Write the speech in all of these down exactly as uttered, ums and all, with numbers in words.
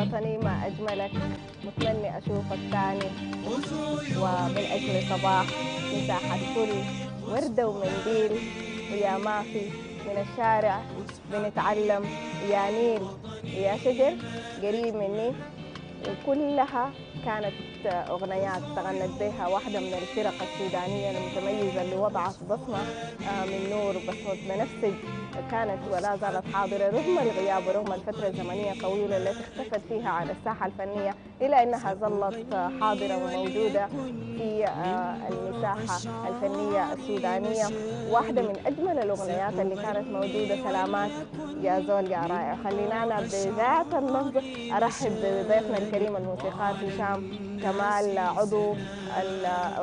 وطني ما أجملك، متمني أشوفك تاني، ومن أجل صباح مساحة كل وردة ومنديل، ويا مافي من الشارع بنتعلم، ويا نيل ويا شجر قريب مني. وكلها كانت أغنيات تغنت بها واحدة من الفرق السودانية المتميزة اللي وضعت بصمة من نور، بصمة بنفسج كانت ولا زالت حاضرة رغم الغياب ورغم الفترة الزمنية الطويلة التي اختفت فيها عن الساحة الفنية، إلا أنها ظلت حاضرة وموجودة في المساحة الفنية السودانية. واحدة من أجمل الأغنيات اللي كانت موجودة سلامات يا زول يا رائع. خلينا أنا بذات اللفظ أرحب بضيفنا الكريم الموسيقار هشام كمال، عضو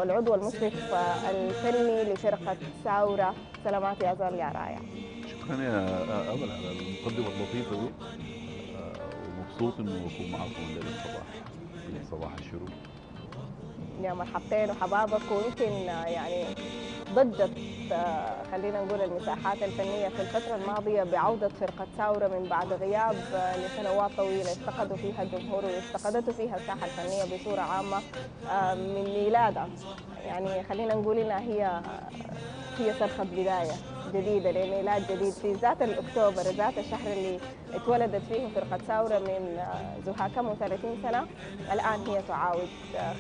العضو المشرف الفني لفرقة ساوره، سلامات يا زول يا رائع. شكرا يا أمل على المقدمة اللطيفة دي، ومبسوط إنه أكون معاكم الليلة الصباح في صباح الشروق. يا مرحبتين وحبابك. ويمكن يعني ضجت خلينا نقول المساحات الفنيه في الفتره الماضيه بعوده فرقه ساوره من بعد غياب لسنوات طويله افتقدوا فيها الجمهور وافتقدته فيها الساحه الفنيه بصوره عامه من ميلادها. يعني خلينا نقول انها هي هي صرخه بدايه جديده لميلاد جديد في ذات الاكتوبر، ذات الشهر اللي اتولدت فيه فرقه ساوره من زها كم وثلاثين سنه، الان هي تعاود.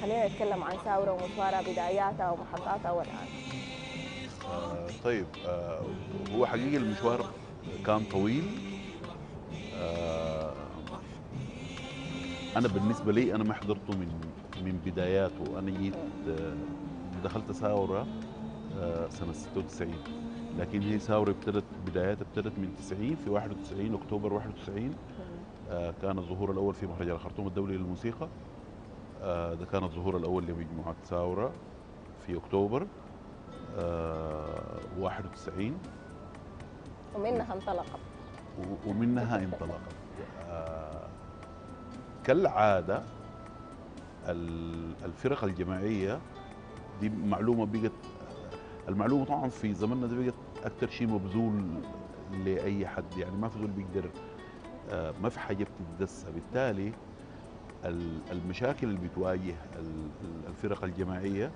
خلينا نتكلم عن ساوره ومشوارها، بداياتها ومحطاتها والان. آه طيب آه هو حقيقي المشوار كان طويل. آه انا بالنسبه لي انا ما حضرته من من بداياته. انا جيت آه دخلت ساوره آه سنه ستة وتسعين، لكن هي ساوره ابتدت بداياتها ابتدت من تسعين، في واحد وتسعين اكتوبر واحد وتسعين آه كان الظهور الاول في مهرجان الخرطوم الدولي للموسيقى. آه ده كان الظهور الاول لمجموعه ساوره في اكتوبر آه واحد وتسعين، ومنها انطلقت ومنها انطلقت آه كالعادة. الفرق الجماعية دي معلومة بقت، المعلومة طبعا في زمننا ده بقت أكثر شيء مبذول لأي حد، يعني ما في زول بيقدر آه ما في حاجة بتتدسها، بالتالي المشاكل اللي بتواجه الفرق الجماعية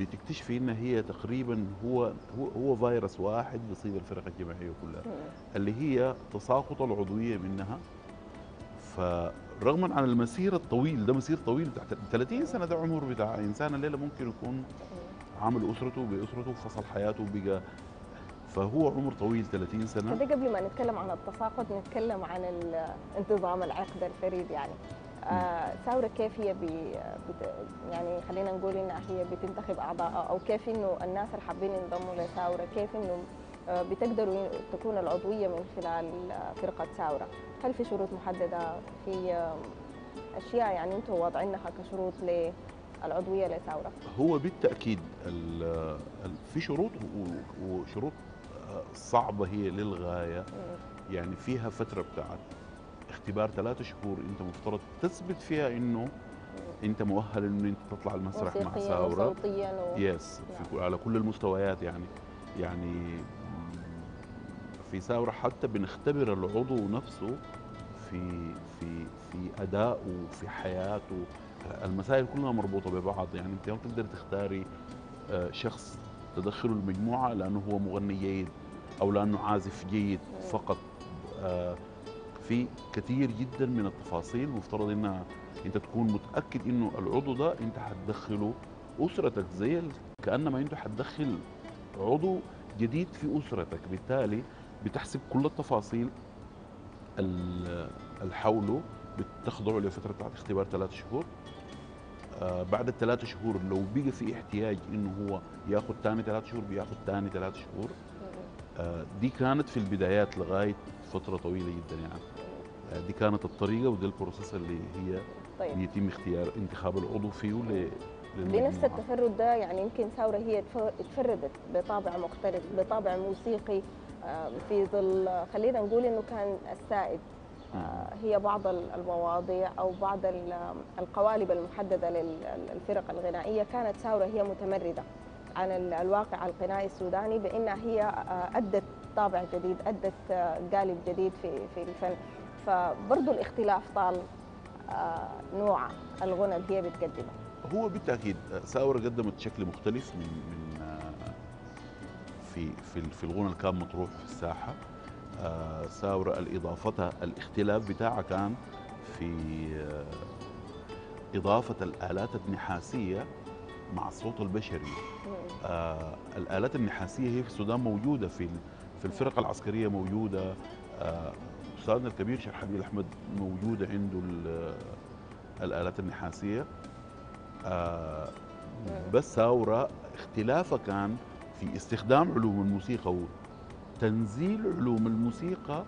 بتكتشفي ان هي تقريبا هو هو هو فيروس واحد بيصيب الفرق الجماعيه كلها، اللي هي تساقط العضويه منها. فرغما عن المسير الطويل ده، مسير طويل تحت ثلاثين سنه، ده عمر بتاع انسان الليله ممكن يكون عامل اسرته باسرته وفصل حياته وبقى، فهو عمر طويل ثلاثين سنه. ده قبل ما نتكلم عن التساقط نتكلم عن انتظام العقد الفريد. يعني آه ساوره كيف هي يعني خلينا نقول انها هي بتنتخب اعضائها، او كيف انه الناس اللي حابين ينضموا لساوره كيف انه آه بتقدروا تكون العضويه من خلال فرقه ساوره؟ هل في شروط محدده، في آه اشياء يعني انتم واضعينها كشروط للعضويه لساوره؟ هو بالتاكيد ال ال في شروط، وشروط صعبه هي للغايه. يعني فيها فتره بتاعت اختبار ثلاثة شهور انت مفترض تثبت فيها انه انت مؤهل انه انت تطلع المسرح مع ساوره صوتيا و... يس نعم. على كل المستويات. يعني يعني في ساوره حتى بنختبر العضو نفسه في في في ادائه في حياته، المسائل كلها مربوطه ببعض. يعني انت ما بتقدر تختاري شخص تدخله المجموعه لانه هو مغني جيد او لانه عازف جيد فقط. في كثير جدا من التفاصيل مفترض انها انت تكون متاكد انه العضو ده انت هتدخله اسرتك، زي كانما انت هتدخل عضو جديد في اسرتك، بالتالي بتحسب كل التفاصيل اللي حوله، بتخضعه لفتره بتاعت اختبار ثلاث شهور. آه بعد الثلاث شهور لو بقى في احتياج انه هو ياخذ ثاني ثلاث شهور بياخذ ثاني ثلاث شهور. آه دي كانت في البدايات لغايه فتره طويله جدا. يعني دي كانت الطريقه ودي البروسيس اللي هي طيب. يتم اختيار انتخاب العضو فيه بنفس التفرد ده. يعني يمكن ساوره هي تفردت بطابع مختلف، بطابع موسيقي في ظل خلينا نقول انه كان السائد هي بعض المواضيع او بعض القوالب المحدده للفرق الغنائيه. كانت ساوره هي متمرده عن الواقع القنائي السوداني بانها هي ادت طابع جديد، ادت قالب جديد في في الفن. فبرضه الاختلاف طال نوع الغنى اللي هي بتقدمه. هو بالتاكيد ساوره قدمت شكل مختلف من من في في في الغنى اللي كان مطروح في الساحه. ساوره اضافتها الاختلاف بتاعها كان في اضافه الالات النحاسيه مع الصوت البشري. آه الآلات النحاسية هي في السودان موجودة، في في الفرق العسكرية موجودة. آه أستاذنا الكبير شيخ حبيب الاحمد موجودة عنده الآلات النحاسية. آه بس ساوره اختلافها كان في استخدام علوم الموسيقى وتنزيل علوم الموسيقى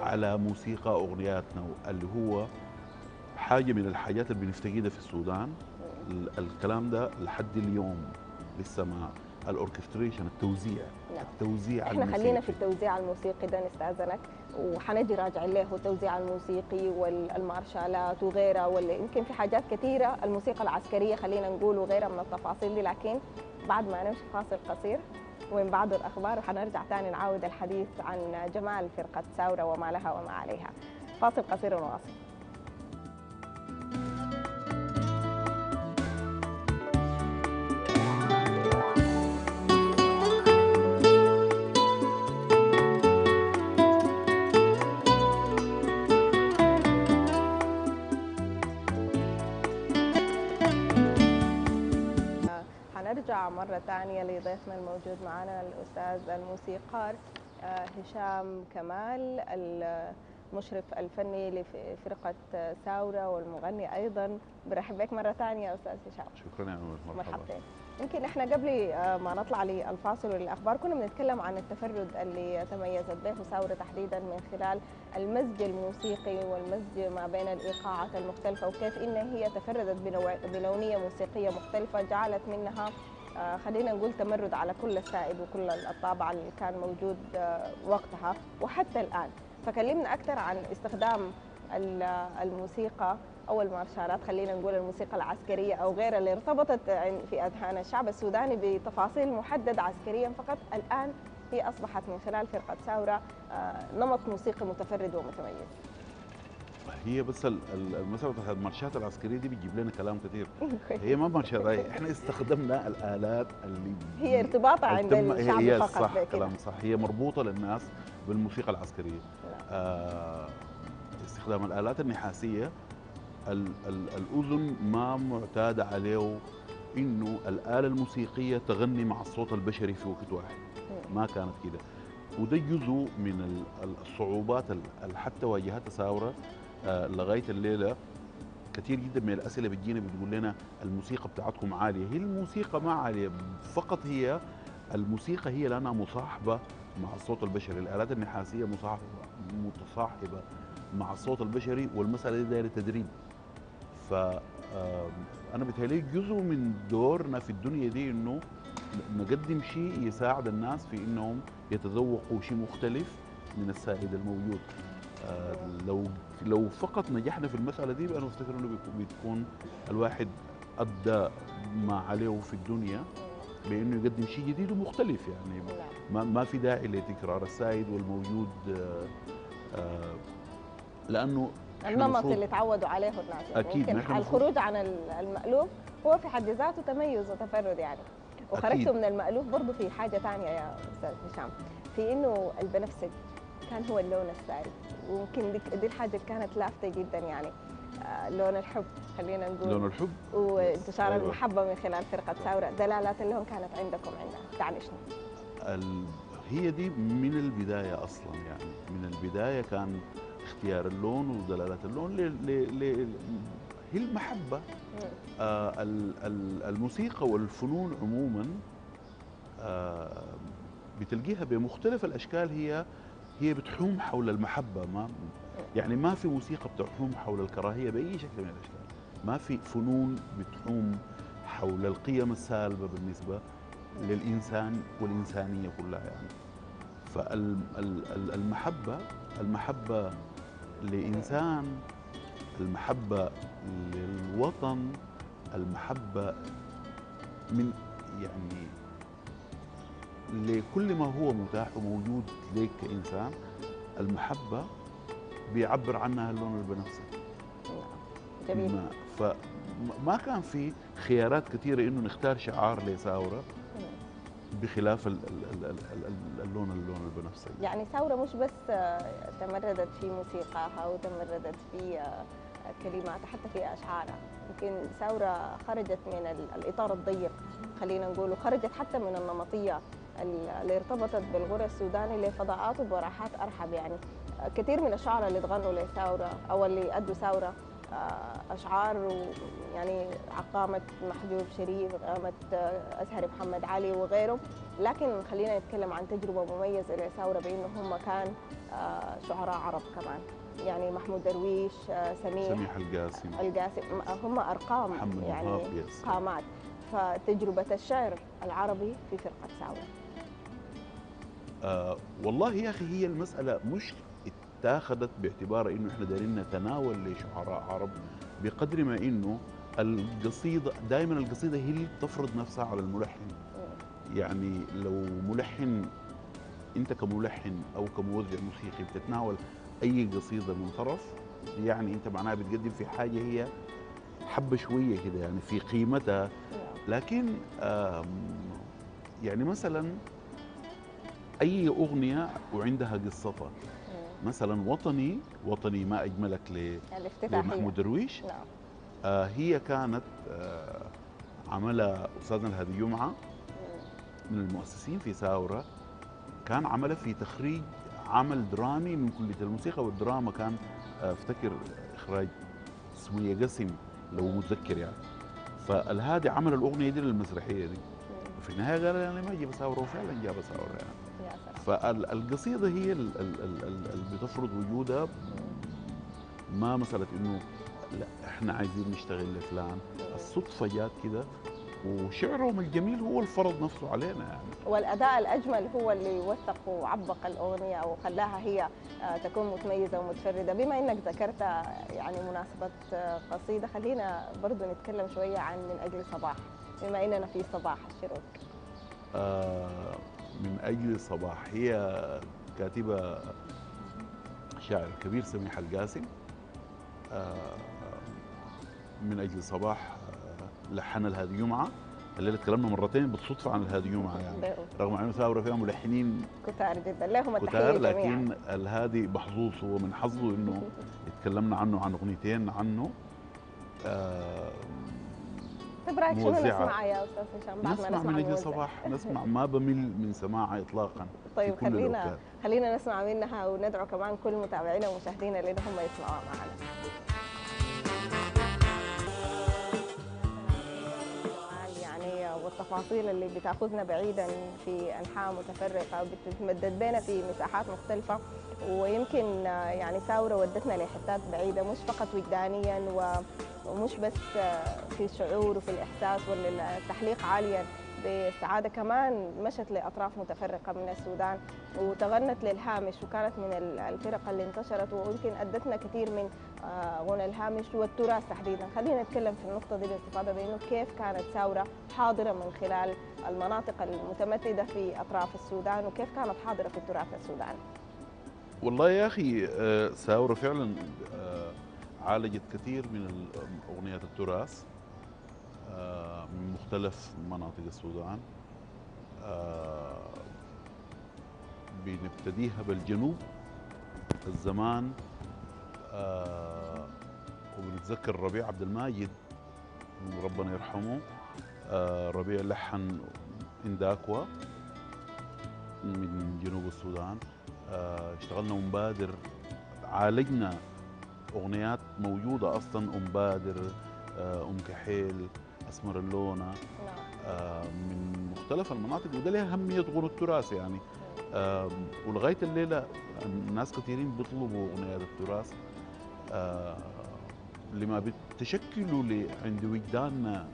على موسيقى أغنياتنا، اللي هو حاجة من الحاجات اللي بنفتقدها في السودان. الكلام ده لحد اليوم لسه ما الاوركستريشن، التوزيع. نعم. التوزيع احنا الموسيقى. خلينا في التوزيع الموسيقي ده نستاذنك، وحنجي راجعين له التوزيع الموسيقي والمارشالات وغيرها، ويمكن في حاجات كثيره الموسيقى العسكريه خلينا نقول وغيرها من التفاصيل دي، لكن بعد ما نمشي فاصل قصير ومن بعض الاخبار وحنرجع ثاني نعاود الحديث عن جمال فرقه ساوره وما لها وما عليها. فاصل قصير ونواصل. مرة ثانية لضيفنا الموجود معنا الأستاذ الموسيقار هشام كمال، المشرف الفني لفرقة ساوره والمغني أيضا. برحب بك مرة ثانية أستاذ هشام. شكرا يا عمر. مرحبتين. يمكن احنا قبل ما نطلع للفاصل والأخبار كنا بنتكلم عن التفرد اللي تميزت به ساوره تحديدا من خلال المزج الموسيقي والمزج ما بين الإيقاعات المختلفة، وكيف إن هي تفردت بلونية موسيقية مختلفة جعلت منها خلينا نقول تمرد على كل السائد وكل الطابع اللي كان موجود وقتها وحتى الآن. فكلمنا أكثر عن استخدام الموسيقى أو المارشالات، خلينا نقول الموسيقى العسكرية أو غيرها، اللي ارتبطت في أذهان الشعب السوداني بتفاصيل محددة عسكريا فقط. الآن هي أصبحت من خلال فرقة ساوره نمط موسيقي متفرد ومتميز. هي بس المسألة بتاعت المارشات العسكرية دي بتجيب لنا كلام كتير. هي ما مارشات، احنا استخدمنا الآلات اللي هي ارتباطها عند الشعب هي فقط. صح، كلام صح. هي مربوطة للناس بالموسيقى العسكرية. آه استخدام الآلات النحاسية، ال ال الأذن ما معتادة عليه إنه الآلة الموسيقية تغني مع الصوت البشري في وقت واحد، ما كانت كده. وده جزء من الصعوبات اللي حتى واجهتها ساوره لغايه الليله. كثير جدا من الاسئله بتجينا بتقول لنا الموسيقى بتاعتكم عاليه. هي الموسيقى ما عاليه فقط، هي الموسيقى هي لانها مصاحبه مع الصوت البشري. الالات النحاسيه مصاحبه متصاحبه مع الصوت البشري، والمساله دي دايره تدريب. ف انا بتهيألي جزء من دورنا في الدنيا دي انه نقدم شيء يساعد الناس في انهم يتذوقوا شيء مختلف من السائد الموجود. آه لو لو فقط نجحنا في المساله دي انا افتكر انه بتكون الواحد ادى ما عليه في الدنيا بانه يقدم شيء جديد ومختلف. يعني ما, ما في داعي لتكرار السائد والموجود، آه آه لانه النمط اللي تعودوا عليه الناس. يعني اكيد الخروج عن المألوف هو في حد ذاته تميز وتفرد يعني. وخرجتوا من المألوف برضه في حاجه ثانيه يا استاذ هشام، في انه البنفسجي كان هو اللون السائد، وممكن دي, دي الحاجه اللي كانت لافته جدا يعني. آه لون الحب خلينا نقول، لون الحب وانتشار أيوة. المحبه من خلال فرقه ساوره، دلالات اللون كانت عندكم عندها تعال شنو؟ هي دي من البدايه اصلا، يعني من البدايه كان اختيار اللون ودلالات اللون ل ل هي المحبه. آه الموسيقى والفنون عموما آه بتلقيها بمختلف الاشكال، هي هي بتحوم حول المحبه. ما يعني ما في موسيقى بتحوم حول الكراهيه باي شكل من الاشكال، ما في فنون بتحوم حول القيم السالبه بالنسبه للانسان والانسانيه كلها يعني. فالمحبه، المحبه لانسان، المحبه للوطن، المحبه من يعني لكل ما هو متاح وموجود لك كإنسان. المحبة بيعبر عنها اللون البنفسجي. جميل. ما فما كان في خيارات كثيره انه نختار شعار لساوره بخلاف ال ال ال ال اللون اللون البنفسجي. يعني ساوره مش بس تمردت في موسيقاها وتمردت في كلماتها، حتى في اشعارها. يمكن ساوره خرجت من الاطار الضيق، خلينا نقول، وخرجت حتى من النمطيه اللي ارتبطت بالغنى السوداني لفضاءات وبراحات ارحب. يعني كثير من الشعراء اللي اتغنوا لساوره او اللي ادوا ساوره اشعار، يعني عقامه محجوب شريف، عقامه ازهري محمد علي وغيرهم، لكن خلينا نتكلم عن تجربه مميزه لساوره بانه هم كان شعراء عرب كمان. يعني محمود درويش، سميح سميح القاسم القاسم هم ارقام، يعني قامات. فتجربه الشعر العربي في فرقه ساوره. آه والله يا اخي، هي المساله مش اتاخذت باعتبار انه احنا دايرين نتناول لشعراء عرب بقدر ما انه القصيده، دائما القصيده هي اللي بتفرض نفسها على الملحن. يعني لو ملحن، انت كملحن او كموزع موسيقي بتتناول اي قصيده من طرف، يعني انت معناها بتقدم في حاجه هي حبه شويه كده، يعني في قيمتها. لكن يعني مثلا اي اغنيه وعندها قصتها. مثلا وطني وطني ما اجملك ل لمحمود درويش. آه هي كانت آه عملها استاذنا الهادي جمعة من المؤسسين في ساوره، كان عملها في تخريج عمل درامي من كليه الموسيقى والدراما. كان آه افتكر اخراج سمية قسم لو متذكر يعني. فالهادي عمل الاغنيه دي للمسرحيه دي، وفي النهايه قال انا ما اجيب ساوره، وفعلا جاب ساوره يعني. فالقصيده هي اللي بتفرض وجودها، ما مساله انه لا احنا عايزين نشتغل لفلان، الصدفه جات كده، وشعرهم الجميل هو اللي فرض نفسه علينا يعني. والاداء الاجمل هو اللي وثق وعبق الاغنيه او خلاها هي تكون متميزه ومتفرده. بما انك ذكرت يعني مناسبه قصيده، خلينا برضو نتكلم شويه عن من اجل صباح، بما اننا في صباح الشروق. آه من أجل صباح هي كاتبة شاعر كبير سميح القاسم. من أجل صباح لحن الهادي جمعة. الليلة تكلمنا مرتين بالصدفة عن الهادي جمعة يعني، رغم أنه ساوره فيها ملحنين كتار جدا، لهم التحية جميعا، لكن الهادي محظوظ، هو من حظه إنه اتكلمنا عنه عن أغنيتين عنه. طيب رايك شنو نسمع يا استاذ هشام بعد ما نسمع من أجل صباح؟ نسمع ما بمل من سماعها اطلاقا. طيب خلينا الوقتات. خلينا نسمع منها، وندعو كمان كل متابعينا ومشاهدينا اللي هم يسمعوها معنا. يعني والتفاصيل اللي بتاخذنا بعيدا في انحاء متفرقه وبتتمدد بينا في مساحات مختلفه، ويمكن يعني ساوره ودتنا لحتات بعيده، مش فقط وجدانيا و ومش بس في الشعور وفي الإحساس والتحليق عاليا بالسعادة، كمان مشت لأطراف متفرقة من السودان وتغنت للهامش، وكانت من الفرق اللي انتشرت ويمكن أدتنا كثير من غنى الهامش والتراث تحديدا. خلينا نتكلم في النقطة دي باستفاضة بأنه كيف كانت ساوره حاضرة من خلال المناطق المتمددة في أطراف السودان، وكيف كانت حاضرة في التراث السوداني. والله يا أخي ساوره فعلا عالجت كثير من أغنيات التراث من مختلف مناطق السودان. بنبتديها بالجنوب الزمان، وبنتذكر ربيع عبد الماجد ربنا يرحمه. ربيع لحن إنداكوا من جنوب السودان. اشتغلنا أم بادر، عالجنا أغنيات موجودة أصلاً، أم بادر، أم كحيل، أسمر اللونة، من مختلف المناطق، وده لها أهمية غنى التراث يعني. ولغاية الليلة الناس كثيرين بيطلبوا أغنيات التراث لما بتشكلوا عند وجداننا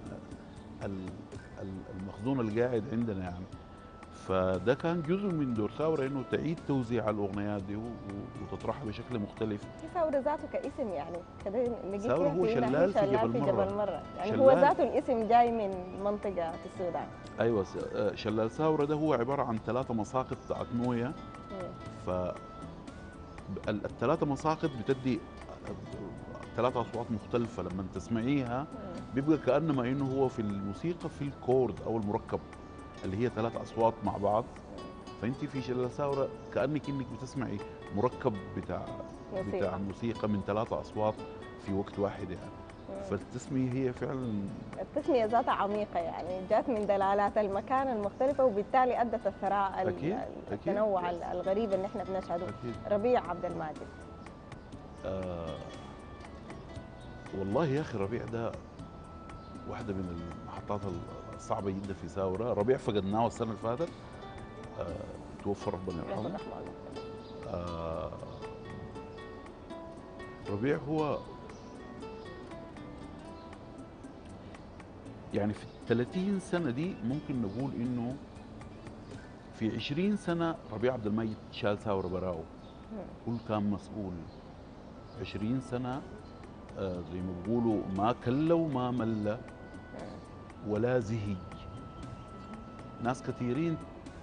المخزون القاعد عندنا يعني. فده كان جزء من دور ساوره انه تعيد توزيع الاغنيات دي وتطرحها بشكل مختلف. ساوره ذاته كاسم يعني، ساوره هو شلال في جبل مره يعني، هو ذاته الاسم جاي من منطقه في السودان. ايوه، شلال ساوره ده هو عباره عن ثلاثه مساقط بتاعت مويه، ف الثلاثة مساقط بتدي ثلاثة أصوات مختلفة، لما تسمعيها بيبقى كأنما إنه هو في الموسيقى في الكورد أو المركب اللي هي ثلاث أصوات مع بعض. فأنت في شلة ساوره كأنك إنك بتسمعي مركب بتاع بتاع موسيقى من ثلاثة أصوات في وقت واحد يعني. فالتسمية هي فعلا التسمية ذاتها عميقة، يعني جات من دلالات المكان المختلفة وبالتالي أدت الثراء أكيد. التنوع أكيد. الغريب اللي احنا بنشهده. أكيد. ربيع عبد الماجد آه والله يا أخي ربيع ده واحدة من المحطات الصعبة جدا في ساوره. ربيع فقدناه السنة اللي فاتت، آه توفى ربنا يرحمه. آه ربيع هو يعني في الثلاثين سنة دي ممكن نقول إنه في عشرين سنة ربيع عبد الماجد شال ساوره براو، كل كان مسؤول. عشرين سنة زي ما بيقولوا ما كل وما مل ولا زهي. ناس كثيرين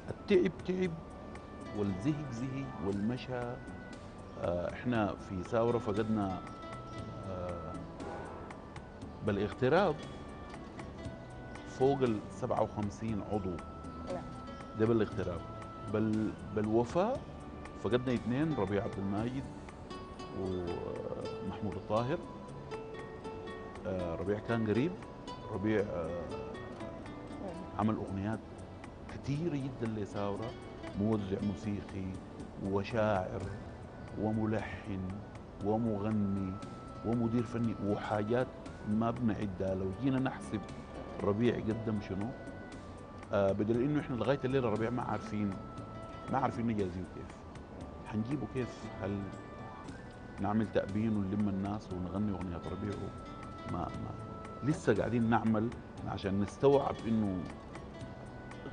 التعب تعب والزهق زهي والمشى. احنا في ساوره فقدنا بالاغتراب فوق ال سبعة وخمسين عضو. ده بالاغتراب. بال بالوفاء فقدنا اثنين، ربيع عبد الماجد ومحمود الطاهر. ربيع كان قريب، ربيع عمل اغنيات كثيره جدا لساوره، موزع موسيقي وشاعر وملحن ومغني ومدير فني وحاجات ما بنعدها. لو جينا نحسب ربيع قدم شنو؟ آه بدل انه احنا لغايه الليله ربيع ما عارفين ما عارفين نجازيه كيف. حنجيبه كيف؟ هل نعمل تأبين ونلم الناس ونغني اغنيه ربيع؟ ما ما لسه قاعدين نعمل عشان نستوعب انه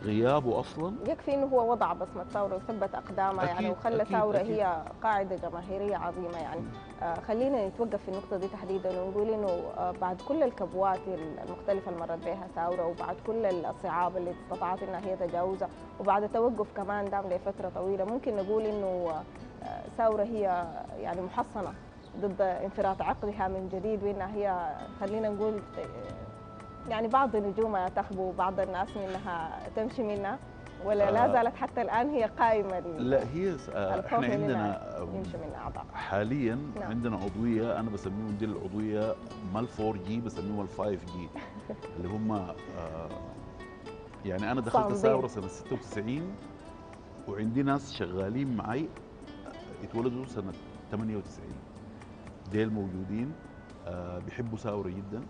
غيابه اصلا. يكفي انه هو وضع بصمه ساوره وثبت اقدامها يعني، وخلى ساوره هي قاعده جماهيريه عظيمه يعني. آه خلينا نتوقف في النقطه دي تحديدا ونقول انه آه بعد كل الكبوات المختلفه اللي مرت بها ساوره، وبعد كل الصعاب اللي استطاعت انها هي تجاوزها، وبعد توقف كمان دام لفتره طويله، ممكن نقول انه آه ساوره هي يعني محصنه ضد انفراط عقدها من جديد، وانها هي خلينا نقول يعني بعض نجومها تخبو، بعض الناس منها تمشي منها، ولا آه لا زالت حتى الآن هي قائمة. لا هي آه احنا عندنا يمشي من أعضاء حاليا. نعم. عندنا عضوية أنا بسميهم دي العضوية ما الفور جي بسميهم الفايف جي اللي هم آه يعني أنا دخلت ساوره سنة ستة وتسعين وعندي ناس شغالين معي اتولدوا سنة ثمانية وتسعين ديل موجودين. آه بيحبوا ساوره جدا،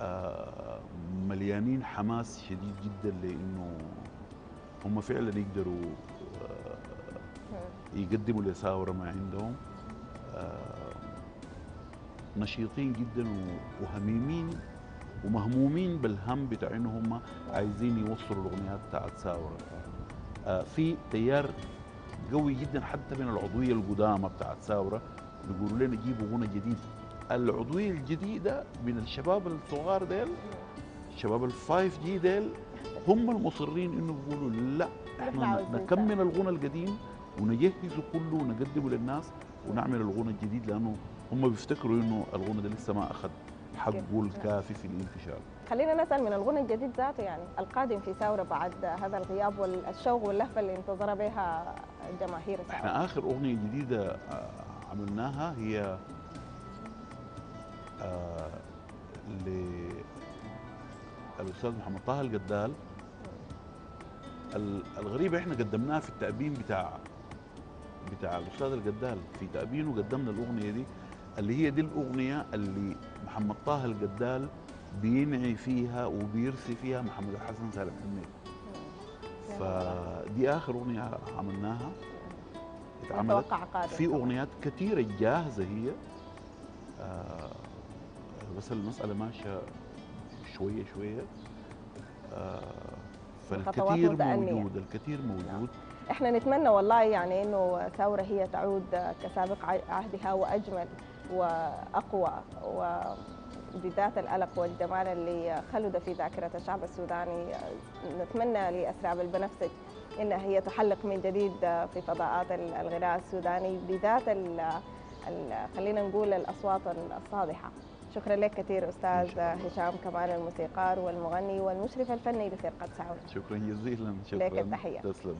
آه مليانين حماس شديد جدا لانه هم فعلا يقدروا آه يقدموا لساوره ما عندهم. آه نشيطين جدا وهميمين ومهمومين بالهم بتاع انه هم عايزين يوصلوا الاغنيات بتاعت ساوره. آه في تيار قوي جدا حتى من العضويه القدامى بتاعت ساوره بيقولوا لنا جيبوا غنى جديد. العضوية الجديدة من الشباب الصغار ديل، الشباب الفايف جي ديل، هم المصرين انه يقولوا لا احنا نكمل الغنى القديم ونجهزه كله ونقدمه للناس ونعمل الغنى الجديد، لانه هم بيفتكروا انه الغنى ده لسه ما اخذ حقه الكافي في الانتشار. خلينا نسال من الغنى الجديد ذاته يعني القادم في ساوره بعد هذا الغياب والشوق واللهفه اللي انتظر بها الجماهير. احنا اخر اغنيه جديده عملناها هي آه للأستاذ محمد طه القدال. الغريبة احنا قدمناها في التأبين بتاع بتاع الأستاذ القدال، في تأبينه قدمنا الأغنية دي اللي هي دي الأغنية اللي محمد طه القدال بينعي فيها وبيرثي فيها محمد الحسن سالم حميد. فدي آخر أغنية عملناها اتعملت. في أغنيات كثيرة جاهزة هي، آه بس المسألة ماشية شوية شوية. آه فالكثير موجود، الكثير موجود. احنا نتمنى والله يعني انه ساوره هي تعود كسابق عهدها واجمل وأقوى، وبذات الألق والجمال اللي خلد في ذاكرة الشعب السوداني. نتمنى لأسراب البنفسج إنها هي تحلق من جديد في فضاءات الغناء السوداني، بذات خلينا نقول الأصوات الصادحة. شكرا لك كثير أستاذ هشام كمال، الموسيقار والمغني والمشرف الفني لفرقة ساوره. شكرا جزيلا، شكرا لك، التحية.